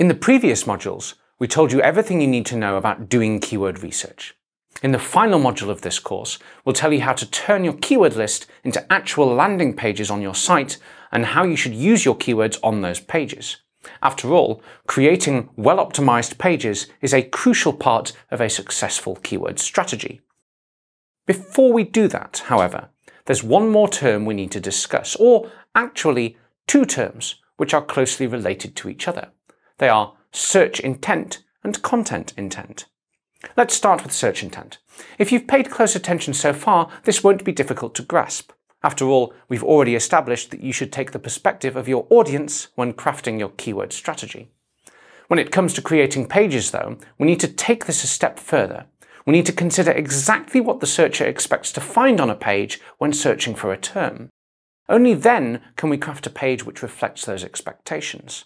In the previous modules, we told you everything you need to know about doing keyword research. In the final module of this course, we'll tell you how to turn your keyword list into actual landing pages on your site and how you should use your keywords on those pages. After all, creating well-optimized pages is a crucial part of a successful keyword strategy. Before we do that, however, there's one more term we need to discuss, or actually two terms which are closely related to each other. They are search intent and content intent. Let's start with search intent. If you've paid close attention so far, this won't be difficult to grasp. After all, we've already established that you should take the perspective of your audience when crafting your keyword strategy. When it comes to creating pages, though, we need to take this a step further. We need to consider exactly what the searcher expects to find on a page when searching for a term. Only then can we craft a page which reflects those expectations.